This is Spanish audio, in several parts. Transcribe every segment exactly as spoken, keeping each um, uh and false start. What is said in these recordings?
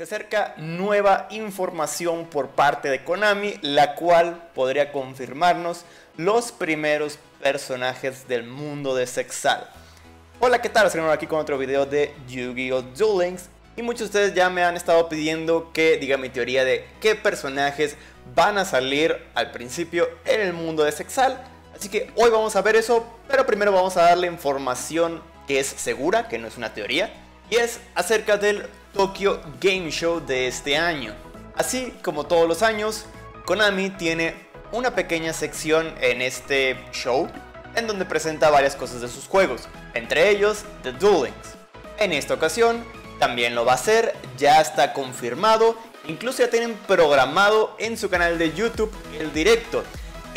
Se acerca nueva información por parte de Konami, la cual podría confirmarnos los primeros personajes del mundo de Zexal. Hola, ¿qué tal? Soy aquí con otro video de Yu-Gi-Oh! Duel Links. Y muchos de ustedes ya me han estado pidiendo que diga mi teoría de qué personajes van a salir al principio en el mundo de Zexal. Así que hoy vamos a ver eso, pero primero vamos a darle información que es segura, que no es una teoría. Y es acerca del Tokyo Game Show de este año. Así como todos los años, Konami tiene una pequeña sección en este show en donde presenta varias cosas de sus juegos, entre ellos The Duelings. En esta ocasión también lo va a hacer, ya está confirmado, incluso ya tienen programado en su canal de YouTube el directo.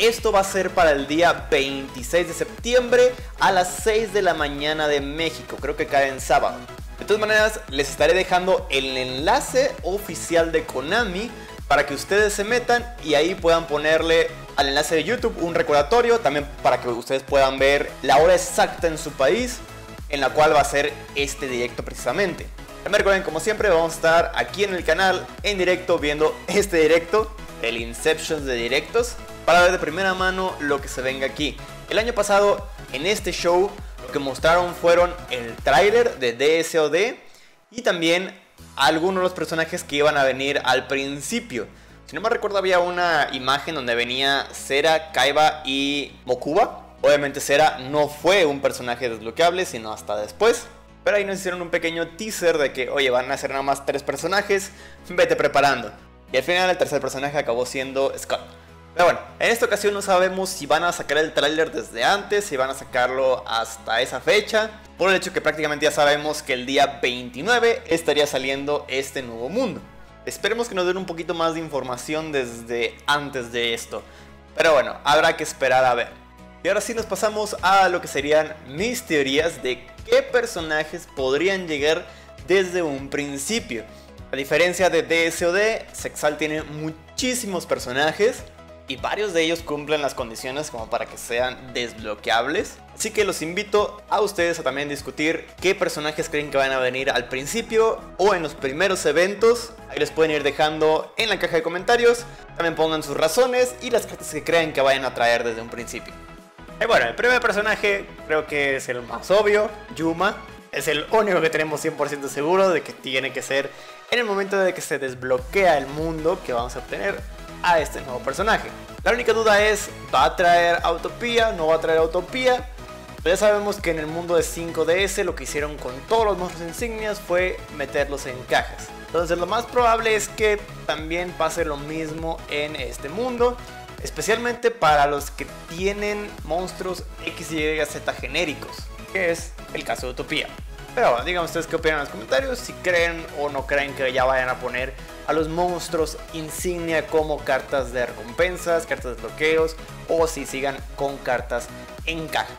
Esto va a ser para el día veintiséis de septiembre a las seis de la mañana de México, creo que cae en sábado. De todas maneras, les estaré dejando el enlace oficial de Konami para que ustedes se metan y ahí puedan ponerle al enlace de YouTube un recordatorio, también para que ustedes puedan ver la hora exacta en su país en la cual va a ser este directo precisamente. También recuerden, como siempre, vamos a estar aquí en el canal en directo viendo este directo, el Inception de directos, para ver de primera mano lo que se venga aquí. El año pasado, en este show, lo que mostraron fueron el tráiler de D S O D y también algunos de los personajes que iban a venir al principio. Si no me recuerdo, había una imagen donde venía Cera, Kaiba y Mokuba. Obviamente Cera no fue un personaje desbloqueable, sino hasta después. Pero ahí nos hicieron un pequeño teaser de que, oye, van a ser nada más tres personajes, vete preparando. Y al final el tercer personaje acabó siendo Scott. Pero bueno, en esta ocasión no sabemos si van a sacar el tráiler desde antes, si van a sacarlo hasta esa fecha, por el hecho que prácticamente ya sabemos que el día veintinueve estaría saliendo este nuevo mundo. Esperemos que nos den un poquito más de información desde antes de esto, pero bueno, habrá que esperar a ver. Y ahora sí nos pasamos a lo que serían mis teorías de qué personajes podrían llegar desde un principio. A diferencia de D S O D, Zexal tiene muchísimos personajes y varios de ellos cumplen las condiciones como para que sean desbloqueables. Así que los invito a ustedes a también discutir qué personajes creen que van a venir al principio o en los primeros eventos. Ahí les pueden ir dejando en la caja de comentarios. También pongan sus razones y las cartas que crean que vayan a traer desde un principio. Y bueno, el primer personaje creo que es el más obvio, Yuma. Es el único que tenemos cien por ciento seguro de que tiene que ser en el momento de que se desbloquea el mundo que vamos a obtener a este nuevo personaje. La única duda es, ¿va a traer a Utopía? ¿No va a traer a Utopía? Pero ya sabemos que en el mundo de cinco D S lo que hicieron con todos los monstruos insignias fue meterlos en cajas. Entonces lo más probable es que también pase lo mismo en este mundo, especialmente para los que tienen monstruos X y Z genéricos, que es el caso de Utopía. Pero bueno, digan ustedes qué opinan en los comentarios, si creen o no creen que ya vayan a poner a los monstruos insignia como cartas de recompensas, cartas de bloqueos, o si sigan con cartas en caja.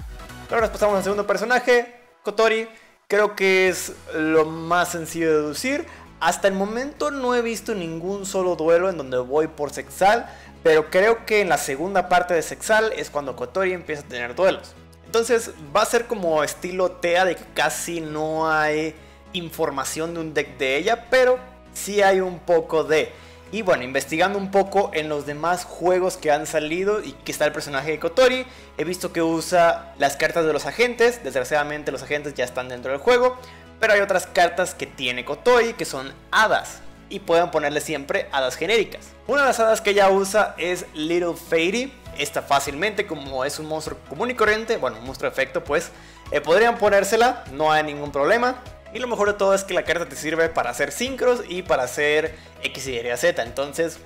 Pero ahora pasamos al segundo personaje, Kotori. Creo que es lo más sencillo de deducir. Hasta el momento no he visto ningún solo duelo en donde voy por Zexal, pero creo que en la segunda parte de Zexal es cuando Kotori empieza a tener duelos. Entonces va a ser como estilo Tea, de que casi no hay información de un deck de ella, pero sí hay un poco de. Y bueno, investigando un poco en los demás juegos que han salido y que está el personaje de Kotori, he visto que usa las cartas de los agentes. Desgraciadamente los agentes ya están dentro del juego, pero hay otras cartas que tiene Kotori que son hadas, y pueden ponerle siempre hadas genéricas. Una de las hadas que ella usa es Little Fairy. Esta fácilmente, como es un monstruo común y corriente, bueno, un monstruo de efecto, pues eh, podrían ponérsela, no hay ningún problema. Y lo mejor de todo es que la carta te sirve para hacer sincros y para hacer X, Y, Z. Entonces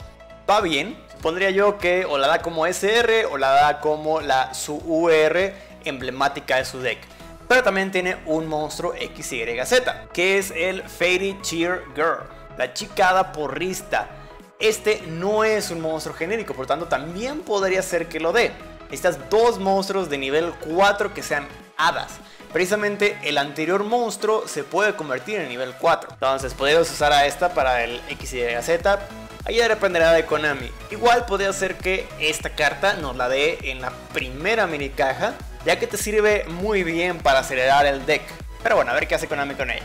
va bien. Pondría yo que o la da como S R o la da como la su U R emblemática de su deck. Pero también tiene un monstruo X, Y, Z, que es el Fairy Cheer Girl, la chicada porrista. Este no es un monstruo genérico, por tanto también podría ser que lo dé. Estas dos monstruos de nivel cuatro que sean hadas. Precisamente el anterior monstruo se puede convertir en nivel cuatro. Entonces podrías usar a esta para el X, Y, Z. Ahí ya dependerá de Konami. Igual podría ser que esta carta nos la dé en la primera mini caja, ya que te sirve muy bien para acelerar el deck. Pero bueno, a ver qué hace Konami con ella.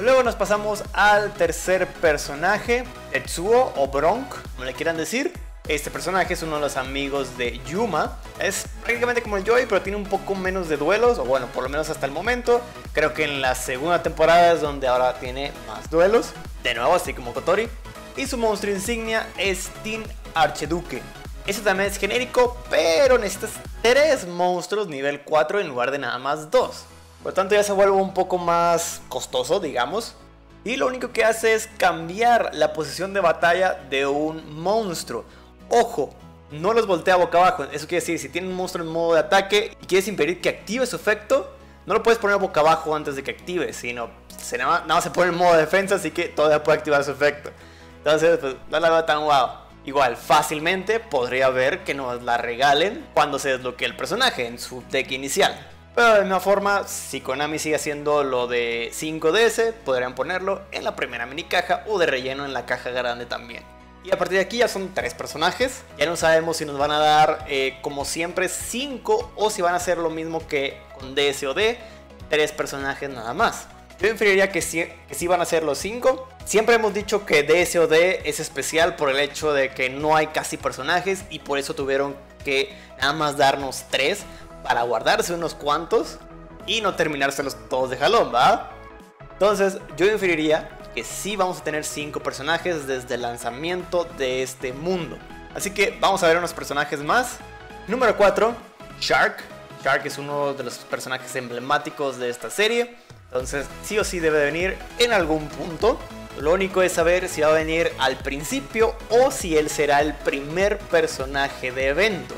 Luego nos pasamos al tercer personaje, Tetsuo o Bronk, como le quieran decir. Este personaje es uno de los amigos de Yuma. Es prácticamente como el Joy, pero tiene un poco menos de duelos, o bueno, por lo menos hasta el momento. Creo que en la segunda temporada es donde ahora tiene más duelos, de nuevo, así como Kotori. Y su monstruo insignia es Team Archiduque. Este también es genérico, pero necesitas tres monstruos nivel cuatro en lugar de nada más dos. Por lo tanto ya se vuelve un poco más costoso, digamos. Y lo único que hace es cambiar la posición de batalla de un monstruo. Ojo, no los voltea boca abajo. Eso quiere decir, si tiene un monstruo en modo de ataque y quieres impedir que active su efecto, no lo puedes poner boca abajo antes de que active, sino se nada, más, nada más se pone en modo de defensa, así que todavía puede activar su efecto. Entonces, pues no la veo tan guau. Wow. Igual, fácilmente podría ver que nos la regalen cuando se desbloquee el personaje en su deck inicial. Pero de la misma forma, si Konami sigue haciendo lo de cinco D S, podrían ponerlo en la primera mini caja o de relleno en la caja grande también. Y a partir de aquí ya son tres personajes. Ya no sabemos si nos van a dar, eh, como siempre, cinco o si van a hacer lo mismo que con D S O D, tres personajes nada más. Yo inferiría que sí, que sí van a ser los cinco. Siempre hemos dicho que D S O D es especial por el hecho de que no hay casi personajes y por eso tuvieron que nada más darnos tres para guardarse unos cuantos y no terminárselos todos de jalón, ¿va? Entonces yo inferiría que sí vamos a tener cinco personajes desde el lanzamiento de este mundo. Así que vamos a ver unos personajes más. Número cuatro, Shark. Shark es uno de los personajes emblemáticos de esta serie. Entonces sí o sí debe venir en algún punto. Lo único es saber si va a venir al principio o si él será el primer personaje de evento.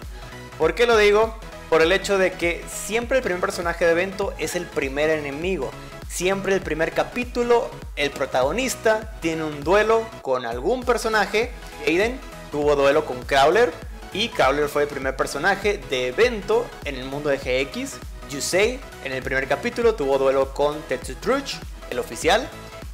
¿Por qué lo digo? Por el hecho de que siempre el primer personaje de evento es el primer enemigo. Siempre el primer capítulo, el protagonista tiene un duelo con algún personaje. Aiden tuvo duelo con Crowler y Crowler fue el primer personaje de evento en el mundo de G X. Yusei en el primer capítulo tuvo duelo con Tetsu Truch, el oficial,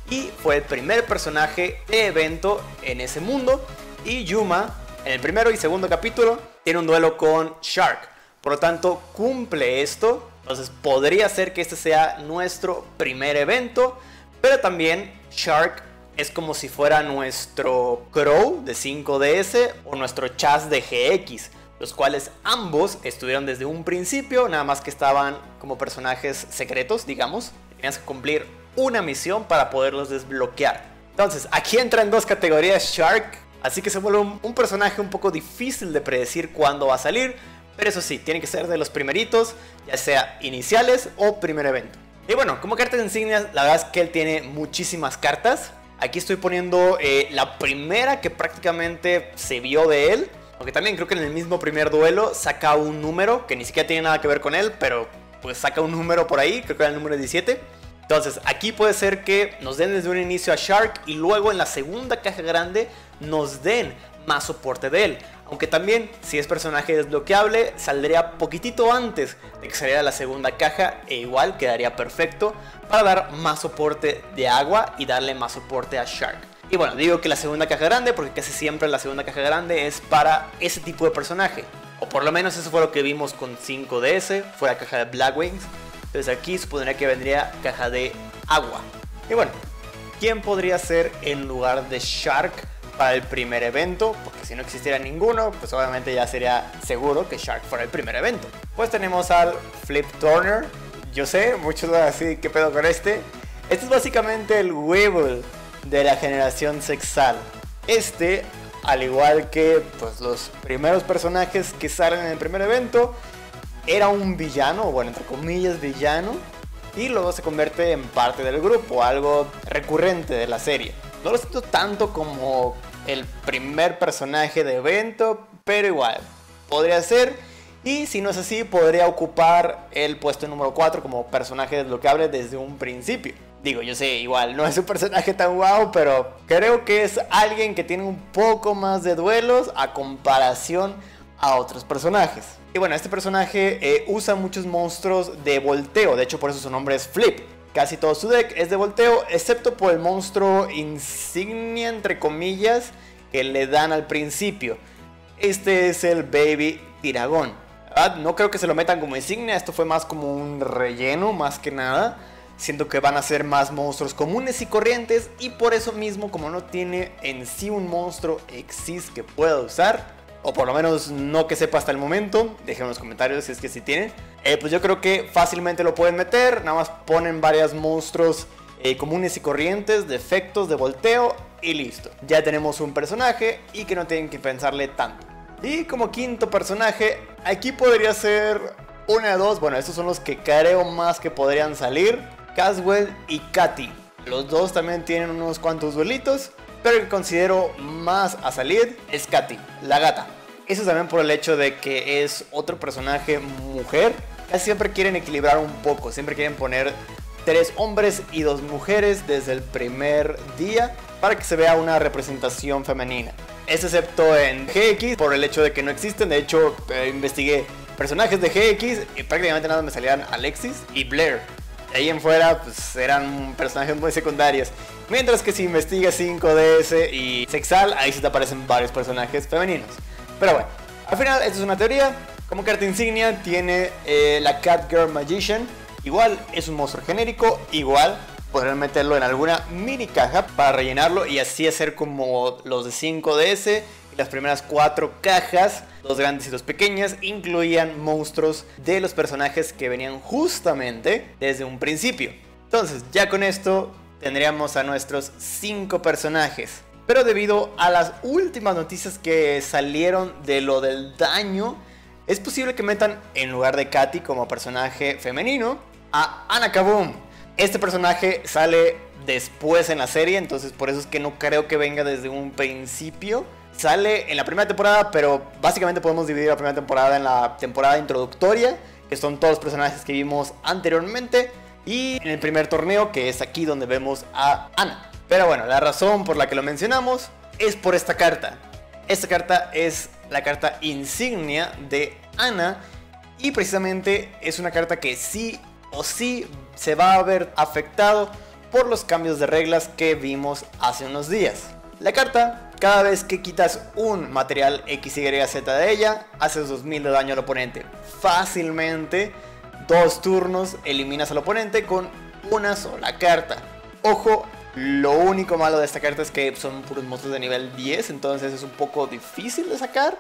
y fue el primer personaje de evento en ese mundo. Y Yuma en el primero y segundo capítulo tiene un duelo con Shark. Por lo tanto cumple esto. Entonces podría ser que este sea nuestro primer evento. Pero también Shark es como si fuera nuestro Crow de cinco D S o nuestro Chas de G X. Los cuales ambos estuvieron desde un principio. Nada más que estaban como personajes secretos, digamos. Tenías que cumplir una misión para poderlos desbloquear. Entonces aquí entran dos categorías Shark. Así que se vuelve un, un personaje un poco difícil de predecir cuándo va a salir. Pero eso sí, tiene que ser de los primeritos, ya sea iniciales o primer evento. Y bueno, como cartas insignias, la verdad es que él tiene muchísimas cartas. Aquí estoy poniendo eh, la primera que prácticamente se vio de él. Aunque también creo que en el mismo primer duelo saca un número, que ni siquiera tiene nada que ver con él, pero pues saca un número por ahí, creo que era el número diecisiete. Entonces aquí puede ser que nos den desde un inicio a Shark y luego en la segunda caja grande nos den más soporte de él. Aunque también, si es personaje desbloqueable, saldría poquitito antes de que saliera la segunda caja. E igual quedaría perfecto para dar más soporte de agua y darle más soporte a Shark. Y bueno, digo que la segunda caja grande porque casi siempre la segunda caja grande es para ese tipo de personaje. O por lo menos eso fue lo que vimos con cinco D S, fue la caja de Black Wings. Entonces aquí supondría que vendría caja de agua. Y bueno, ¿quién podría ser en lugar de Shark para el primer evento? Porque si no existiera ninguno, pues obviamente ya sería seguro que Shark fuera el primer evento. Pues tenemos al Flip Turner. Yo sé, muchos van a decir, ¿qué pedo con este? Este es básicamente el Weevil de la generación Zexal. Este, al igual que pues, los primeros personajes que salen en el primer evento, era un villano, bueno, entre comillas villano, y luego se convierte en parte del grupo, algo recurrente de la serie. No lo siento tanto como el primer personaje de evento, pero igual, podría ser. Y si no es así, podría ocupar el puesto número cuatro como personaje desbloqueable desde un principio. Digo, yo sé, igual, no es un personaje tan guau, pero creo que es alguien que tiene un poco más de duelos a comparación a otros personajes. Y bueno, este personaje eh, usa muchos monstruos de volteo, de hecho por eso su nombre es Flip. Casi todo su deck es de volteo, excepto por el monstruo insignia, entre comillas, que le dan al principio. Este es el Baby Tiragón. No creo que se lo metan como insignia, esto fue más como un relleno, más que nada. siendo que van a ser más monstruos comunes y corrientes, y por eso mismo, como no tiene en sí un monstruo X Y Z que pueda usar, o por lo menos no que sepa hasta el momento, déjenme en los comentarios si es que sí tienen, eh, pues yo creo que fácilmente lo pueden meter. Nada más ponen varios monstruos eh, comunes y corrientes, de efectos, de volteo, y listo. Ya tenemos un personaje y que no tienen que pensarle tanto. Y como quinto personaje, aquí podría ser una de dos. Bueno, estos son los que creo más que podrían salir: Caswell y Katy. Los dos también tienen unos cuantos duelitos, pero el que considero más a salir es Katy, la gata. Eso también por el hecho de que es otro personaje mujer. Casi siempre quieren equilibrar un poco, siempre quieren poner tres hombres y dos mujeres desde el primer día para que se vea una representación femenina. Es excepto en G X, por el hecho de que no existen. De hecho, eh, investigué personajes de G X y prácticamente nada me salían Alexis y Blair. De ahí en fuera, pues eran personajes muy secundarios. Mientras que si investigas cinco D S y Zexal, ahí sí te aparecen varios personajes femeninos. Pero bueno, al final, esto es una teoría. Como carta insignia tiene eh, la Cat Girl Magician. Igual es un monstruo genérico, igual podrían meterlo en alguna mini caja para rellenarlo y así hacer como los de cinco D S. Las primeras cuatro cajas, dos grandes y dos pequeñas, incluían monstruos de los personajes que venían justamente desde un principio. Entonces ya con esto tendríamos a nuestros cinco personajes. Pero debido a las últimas noticias que salieron de lo del daño, es posible que metan en lugar de Katy como personaje femenino a Ana Kaboom. Este personaje sale después en la serie, entonces por eso es que no creo que venga desde un principio. Sale en la primera temporada, pero básicamente podemos dividir la primera temporada en la temporada introductoria, que son todos los personajes que vimos anteriormente, y en el primer torneo, que es aquí donde vemos a Ana. Pero bueno, la razón por la que lo mencionamos es por esta carta. Esta carta es la carta insignia de Ana, y precisamente es una carta que sí o sí se va a ver afectado por los cambios de reglas que vimos hace unos días. La carta, cada vez que quitas un material X Y Z de ella, haces dos mil de daño al oponente. Fácilmente, dos turnos eliminas al oponente con una sola carta. Ojo, lo único malo de esta carta es que son puros monstruos de nivel diez, entonces es un poco difícil de sacar,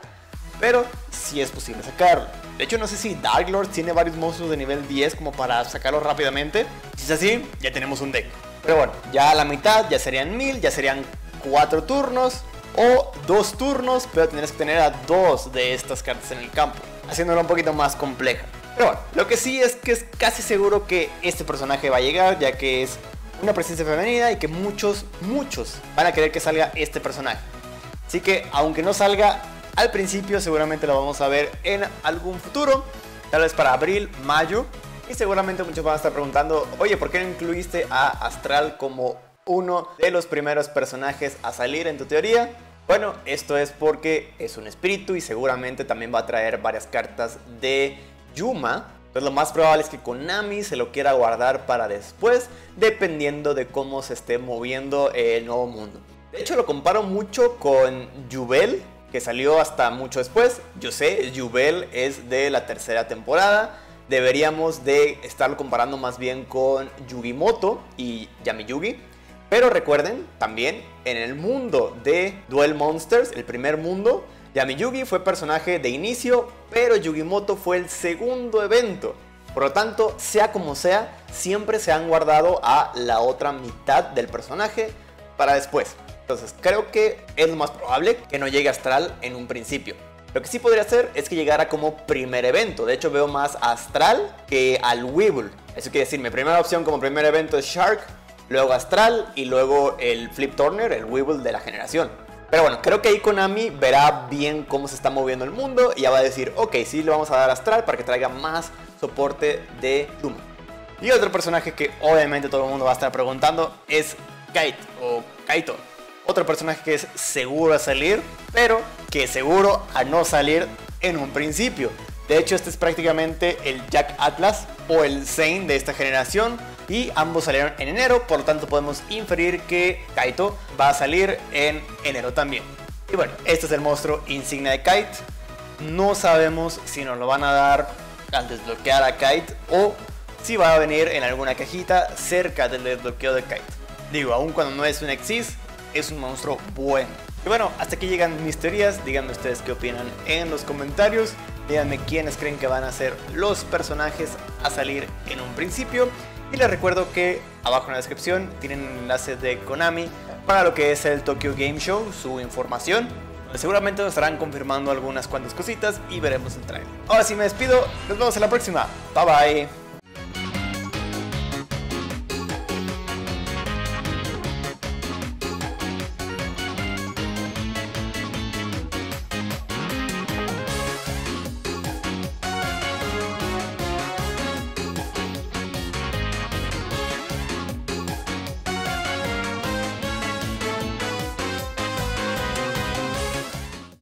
pero sí es posible sacarlo. De hecho, no sé si Dark Lord tiene varios monstruos de nivel diez como para sacarlos rápidamente. Si es así, ya tenemos un deck. Pero bueno, ya a la mitad, ya serían mil, ya serían cuatro turnos o dos turnos, pero tendrás que tener a dos de estas cartas en el campo, haciéndolo un poquito más compleja. Pero bueno, lo que sí es que es casi seguro que este personaje va a llegar, ya que es una presencia femenina y que muchos, muchos van a querer que salga este personaje. Así que aunque no salga al principio, seguramente lo vamos a ver en algún futuro, tal vez para abril, mayo, y seguramente muchos van a estar preguntando: oye, ¿por qué no incluiste a Astral como uno de los primeros personajes a salir en tu teoría? Bueno, esto es porque es un espíritu y seguramente también va a traer varias cartas de Yuma. Entonces lo más probable es que Konami se lo quiera guardar para después, dependiendo de cómo se esté moviendo el nuevo mundo. De hecho, lo comparo mucho con Yubel, que salió hasta mucho después. Yo sé, Yubel es de la tercera temporada. Deberíamos de estarlo comparando más bien con Yugimoto y Yami Yugi. Pero recuerden, también, en el mundo de Duel Monsters, el primer mundo, Yami Yugi fue personaje de inicio, pero Yugimoto fue el segundo evento. Por lo tanto, sea como sea, siempre se han guardado a la otra mitad del personaje para después. Entonces, creo que es lo más probable que no llegue Astral en un principio. Lo que sí podría hacer es que llegara como primer evento. De hecho, veo más a Astral que al Weevil. Eso quiere decir, mi primera opción como primer evento es Shark, luego Astral y luego el Flip Turner, el Weevil de la generación. Pero bueno, creo que ahí Konami verá bien cómo se está moviendo el mundo y ya va a decir: ok, sí, le vamos a dar a Astral para que traiga más soporte de Yuma. Y otro personaje que obviamente todo el mundo va a estar preguntando es Kite o Kaito. Otro personaje que es seguro a salir, pero que seguro a no salir en un principio. De hecho, este es prácticamente el Jack Atlas o el Zane de esta generación, y ambos salieron en enero, por lo tanto podemos inferir que Kaito va a salir en enero también. Y bueno, este es el monstruo insignia de Kite. No sabemos si nos lo van a dar al desbloquear a Kite o si va a venir en alguna cajita cerca del desbloqueo de Kite. Digo, aun cuando no es un Exis, es un monstruo bueno. Y bueno, hasta aquí llegan mis teorías. Díganme ustedes qué opinan en los comentarios. Díganme quiénes creen que van a ser los personajes a salir en un principio. Y les recuerdo que abajo en la descripción tienen un enlace de Konami para lo que es el Tokyo Game Show, su información. Seguramente nos estarán confirmando algunas cuantas cositas y veremos el trailer. Ahora sí me despido, nos vemos en la próxima. Bye bye.